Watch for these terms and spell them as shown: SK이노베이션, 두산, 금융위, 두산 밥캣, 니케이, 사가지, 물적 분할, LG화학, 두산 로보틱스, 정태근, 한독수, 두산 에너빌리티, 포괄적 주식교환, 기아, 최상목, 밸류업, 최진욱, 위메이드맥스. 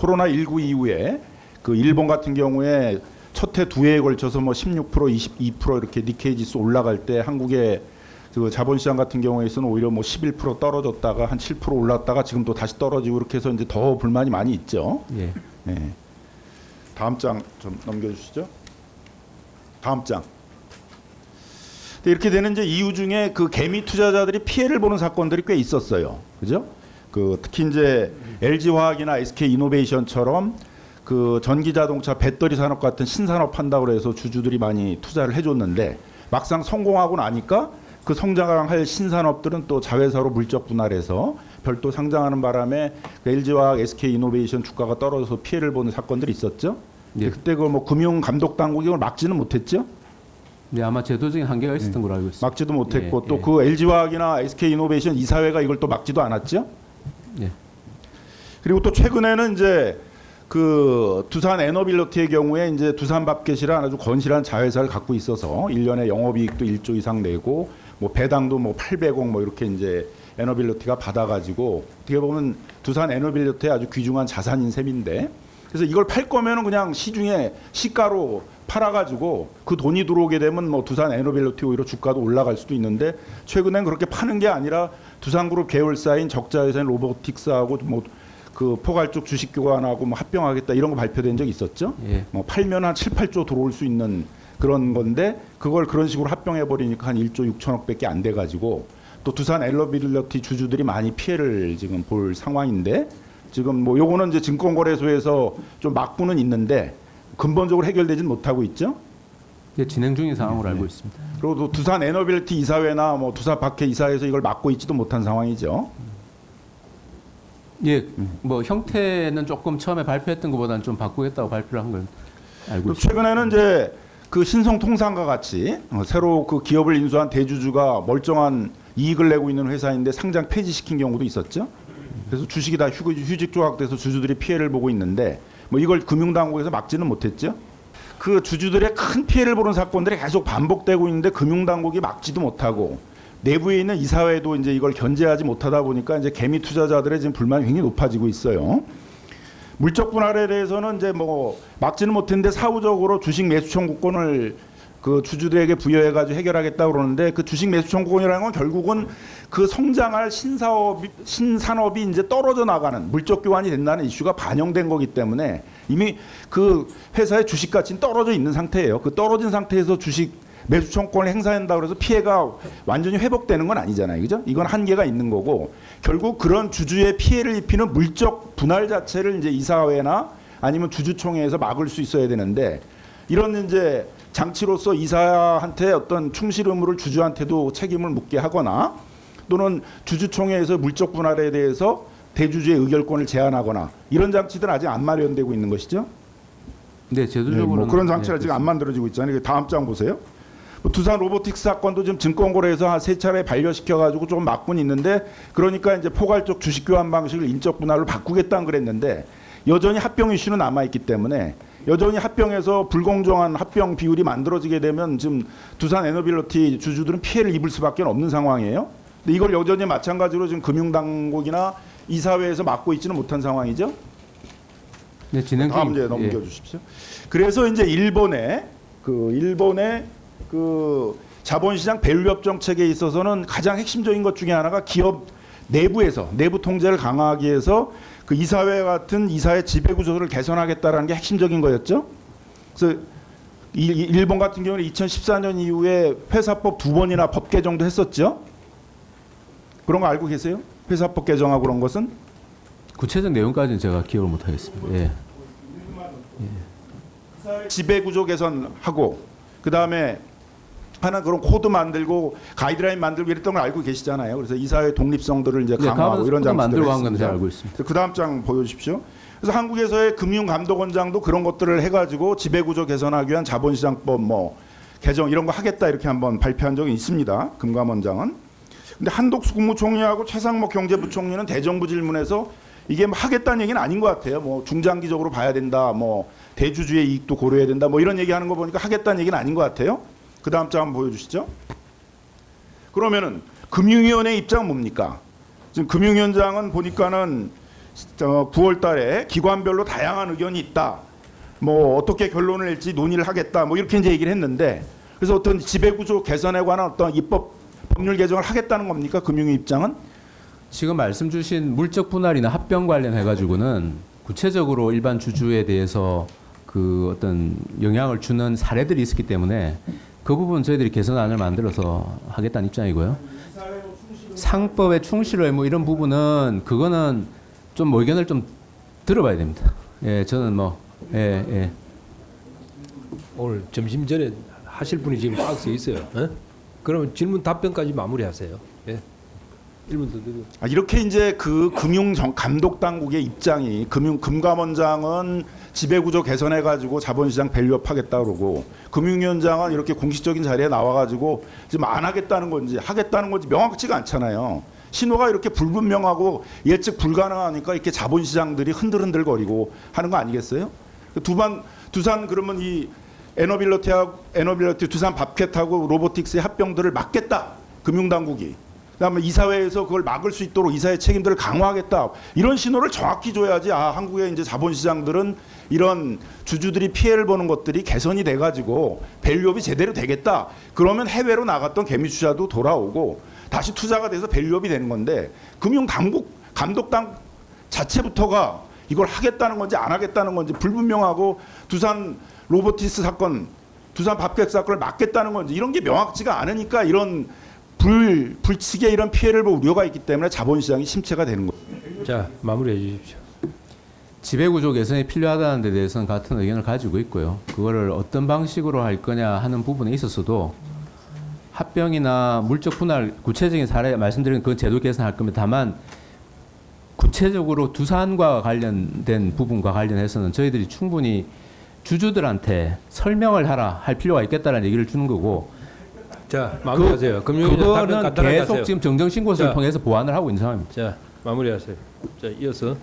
코로나19 이후에 그 일본 같은 경우에 첫 해 두 해에 걸쳐서 뭐 16%, 22% 이렇게 니케이 지수 올라갈 때 한국의 그 자본시장 같은 경우에서는 오히려 뭐 11% 떨어졌다가 한 7% 올랐다가 지금 또 다시 떨어지고 이렇게 해서 이제 더 불만이 많이 있죠. 예. 예. 다음 장 좀 넘겨주시죠. 다음 장. 이렇게 되는 이제 이유 중에 그 개미 투자자들이 피해를 보는 사건들이 꽤 있었어요. 그죠? 그 특히 이제 LG화학이나 SK이노베이션처럼 그 전기자동차 배터리 산업 같은 신산업 한다고 해서 주주들이 많이 투자를 해줬는데 막상 성공하고 나니까 그 성장할 신산업들은 또 자회사로 물적 분할해서 별도 상장하는 바람에 그 LG화학, SK이노베이션 주가가 떨어져서 피해를 보는 사건들이 있었죠. 예. 그때 그 뭐 금융감독당국이 그걸 막지는 못했죠. 네, 아마 제도적인 한계가 있었던 걸로 알고 있습니다. 막지도 못했고 예, 또 그 예. LG화학이나 SK이노베이션 이사회가 이걸 또 막지도 않았죠. 예. 그리고 또 최근에는 이제 그 두산 에너빌리티의 경우에 이제 두산 밥캣이라는 아주 건실한 자회사를 갖고 있어서 1년에 영업이익도 1조 이상 내고 뭐 배당도 뭐 800억 뭐 이렇게 이제 에너빌리티가 받아가지고 어떻게 보면 두산 에너빌리티의 아주 귀중한 자산인 셈인데. 그래서 이걸 팔 거면은 그냥 시중에 시가로 팔아가지고 그 돈이 들어오게 되면 뭐 두산 에너빌리티 오히려 주가도 올라갈 수도 있는데 최근엔 그렇게 파는 게 아니라 두산그룹 계열사인 적자회사인 로보틱스하고 뭐 그 포괄적 주식 교환하고 뭐 합병하겠다 이런 거 발표된 적이 있었죠. 예. 뭐 팔면 한 7, 8조 들어올 수 있는 그런 건데 그걸 그런 식으로 합병해 버리니까 한 1조 6천억밖에 안 돼가지고 또 두산 에너빌리티 주주들이 많이 피해를 지금 볼 상황인데. 지금 뭐 요거는 이제 증권거래소에서 좀 막고는 있는데 근본적으로 해결되진 못하고 있죠. 네, 진행 중인 상황으로 알고 있습니다. 그리고 또 두산 에너빌리티 이사회나 뭐 두산 밥캣 이사회에서 이걸 막고 있지도 못한 상황이죠. 예, 뭐 형태는 조금 처음에 발표했던 것보다는 좀 바꾸겠다고 발표를 한 걸 알고 있습니다. 최근에는 이제 그 신성통상과 같이 새로 그 기업을 인수한 대주주가 멀쩡한 이익을 내고 있는 회사인데 상장 폐지시킨 경우도 있었죠. 그래서 주식이 다 휴직 조각돼서 주주들이 피해를 보고 있는데 뭐 이걸 금융당국에서 막지는 못했죠. 그 주주들의 큰 피해를 보는 사건들이 계속 반복되고 있는데 금융당국이 막지도 못하고 내부에 있는 이사회도 이제 이걸 견제하지 못하다 보니까 이제 개미 투자자들의 지금 불만이 굉장히 높아지고 있어요. 물적 분할에 대해서는 이제 뭐 막지는 못했는데 사후적으로 주식 매수 청구권을 그 주주들에게 부여해가지고 해결하겠다고 그러는데 그 주식 매수 청구권이라는 건 결국은 그 성장할 신산업이 이제 떨어져 나가는 물적 교환이 된다는 이슈가 반영된 거기 때문에 이미 그 회사의 주식 가치는 떨어져 있는 상태예요. 그 떨어진 상태에서 주식 매수 청구권을 행사한다고 해서 피해가 완전히 회복되는 건 아니잖아요. 그죠? 이건 한계가 있는 거고 결국 그런 주주의 피해를 입히는 물적 분할 자체를 이제 이사회나 아니면 주주총회에서 막을 수 있어야 되는데 이런 이제 장치로서 이사한테 어떤 충실 의무를 주주한테도 책임을 묻게 하거나 또는 주주총회에서 물적 분할에 대해서 대주주의 의결권을 제한하거나 이런 장치들은 아직 안 마련되고 있는 것이죠. 네, 제도적으로 뭐 그런 장치가 네, 지금 안 만들어지고 있잖아요. 다음 장 보세요. 두산 로보틱스 사건도 지금 증권거래에서 한 3차례 반려시켜가지고 조금 막고는 있는데 그러니까 이제 포괄적 주식교환 방식을 인적 분할로 바꾸겠다는 그랬는데 여전히 합병 이슈는 남아있기 때문에. 여전히 합병에서 불공정한 합병 비율이 만들어지게 되면 지금 두산 에너빌리티 주주들은 피해를 입을 수밖에 없는 상황이에요. 근데 이걸 여전히 마찬가지로 지금 금융당국이나 이사회에서 막고 있지는 못한 상황이죠. 네, 진행 중. 다음 주에 넘겨 주십시오. 예. 그래서 이제 일본의 그 자본시장 밸류업 정책에 있어서는 가장 핵심적인 것 중에 하나가 기업 내부에서 내부 통제를 강화하기 위해서 그 이사회 같은 이사회 지배구조를 개선하겠다라는 게 핵심적인 거였죠. 그래서 일본 같은 경우는 2014년 이후에 회사법 2번이나 법 개정도 했었죠. 그런 거 알고 계세요? 회사법 개정하고 그런 것은? 구체적 내용까지는 제가 기억을 못하겠습니다. 예. 예. 지배구조 개선하고 그다음에 하나 그런 코드 만들고 가이드라인 만들고 이랬던 걸 알고 계시잖아요. 그래서 이사회 독립성들을 이제 강화하고 이런 장치들을 했습니다. 그 다음 장 보여주십시오. 그래서 한국에서의 금융감독원장도 그런 것들을 해가지고 지배구조 개선하기 위한 자본시장법 뭐 개정 이런 거 하겠다 이렇게 한번 발표한 적이 있습니다. 금감원장은. 근데 한독수 국무총리하고 최상목 경제부총리는 대정부 질문에서 이게 뭐 하겠다는 얘기는 아닌 것 같아요. 뭐 중장기적으로 봐야 된다. 뭐 대주주의 이익도 고려해야 된다. 뭐 이런 얘기하는 거 보니까 하겠다는 얘기는 아닌 것 같아요. 그 다음 장 한번 보여주시죠. 그러면은 금융위원회 입장 뭡니까? 지금 금융위원장은 보니까는 9월 달에 기관별로 다양한 의견이 있다. 뭐 어떻게 결론을 낼지 논의를 하겠다. 뭐 이렇게 이제 얘기를 했는데, 그래서 어떤 지배구조 개선에 관한 어떤 입법 법률 개정을 하겠다는 겁니까? 금융위 입장은? 지금 말씀 주신 물적 분할이나 합병 관련해 가지고는 구체적으로 일반 주주에 대해서 그 어떤 영향을 주는 사례들이 있었기 때문에 그 부분 저희들이 개선안을 만들어서 하겠다는 입장이고요. 상법의 충실의 뭐 이런 부분은 그거는 좀 의견을 좀 들어봐야 됩니다. 예, 저는 뭐 예. 오늘 점심 전에 하실 분이 지금 딱 써 있어요. 에? 그러면 질문 답변까지 마무리하세요. 예. 1분 더 드리고. 아, 이렇게 이제 그 금융 감독 당국의 입장이 금감원장은 지배구조 개선해 가지고 자본시장 밸류업 하겠다 그러고, 금융위원장은 이렇게 공식적인 자리에 나와 가지고 지금 안 하겠다는 건지 하겠다는 건지 명확치가 않잖아요. 신호가 이렇게 불분명하고 예측 불가능하니까 이렇게 자본시장들이 흔들흔들거리고 하는 거 아니겠어요? 두산 그러면 이 에너빌리티 두산 밥캣하고 로보틱스의 합병들을 막겠다, 금융당국이. 그다음에 이사회에서 그걸 막을 수 있도록 이사회 책임들을 강화하겠다. 이런 신호를 정확히 줘야지, 아, 한국의 이제 자본시장들은 이런 주주들이 피해를 보는 것들이 개선이 돼가지고 밸류업이 제대로 되겠다. 그러면 해외로 나갔던 개미 투자도 돌아오고 다시 투자가 돼서 밸류업이 되는 건데, 금융당국 감독당 자체부터가 이걸 하겠다는 건지 안 하겠다는 건지 불분명하고, 두산 로보틱스 사건, 두산 밥캣 사건을 막겠다는 건지 이런 게 명확지가 않으니까 이런 불측의 이런 피해를 볼 우려가 있기 때문에 자본시장이 심체가 되는 거예요. 자, 마무리해 주십시오. 지배구조 개선이 필요하다는 데 대해서는 같은 의견을 가지고 있고요. 그거를 어떤 방식으로 할 거냐 하는 부분에 있어서도 합병이나 물적 분할 구체적인 사례 말씀드린 그 제도 개선할 겁니다. 다만 구체적으로 두산과 관련된 부분과 관련해서는 저희들이 충분히 주주들한테 설명을 하라 할 필요가 있겠다라는 얘기를 주는 거고, 자, 마무리하세요. 그거는 계속 하세요. 지금 정정신고서를 통해서 보완을 하고 있는 상황입니다. 자, 마무리하세요. 자, 이어서.